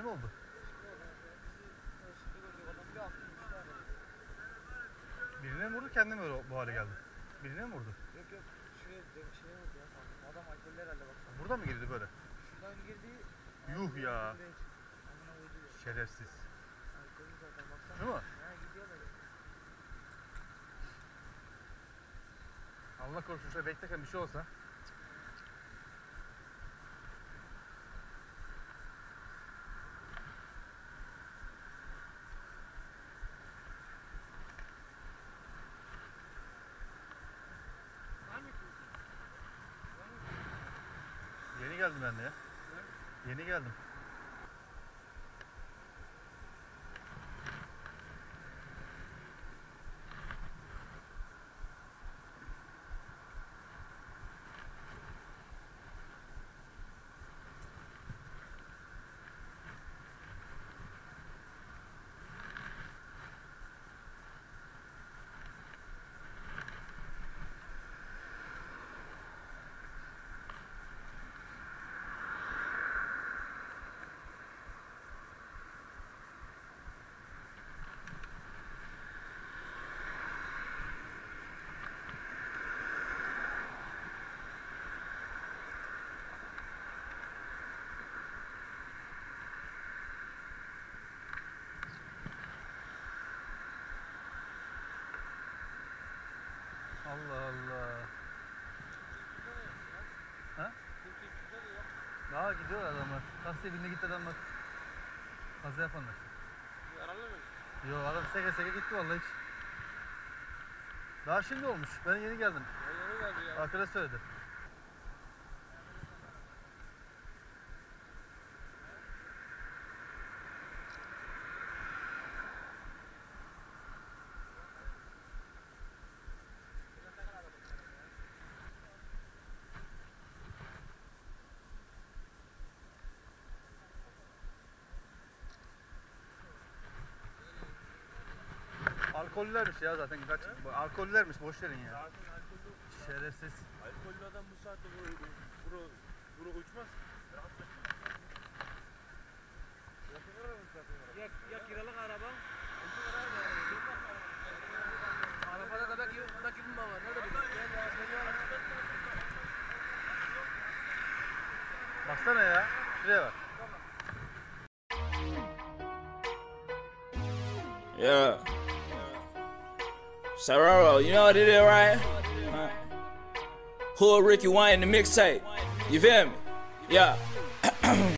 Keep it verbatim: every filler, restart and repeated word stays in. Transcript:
Oldu. Birine mi vurdu, kendine mi bu hale geldi? Birine mi vurdu? Yok yok, şuraya şuraya vurdu ya. Adam akıllı herhalde baksana. Burada mı girdi böyle? Şuradan girdi. Yuh ya. Şerefsiz. Değil mi? Allah korusun, şuraya beklerken bir şey olsa. Yeni geldim ben de ya. Yeni geldim. Allah Allah. Ha? Daha gidiyor adamlar. Taksiye bindi gitti adamlar. Kaza yapanlar. Yaralı mı? Yok, adam seke seke gitti vallahi hiç. Daha şimdi olmuş. Ben yeni geldim. Ya, yeni geldi ya. Arkadaş söyledi. Alkollermiş ya zaten, kaç alkollermiş, boş verin ya. Şerefsiz. Alkollü adam bu saatte bura bura uçmaz. Ya ya kiralık araba. Arabada kadar kadar kim var? Nerede? Baksana ya, şuraya bak. Ya. Sararo, you know what it is, right? Huh? Who Ricky Wayne in the mixtape? You feel me? Yeah.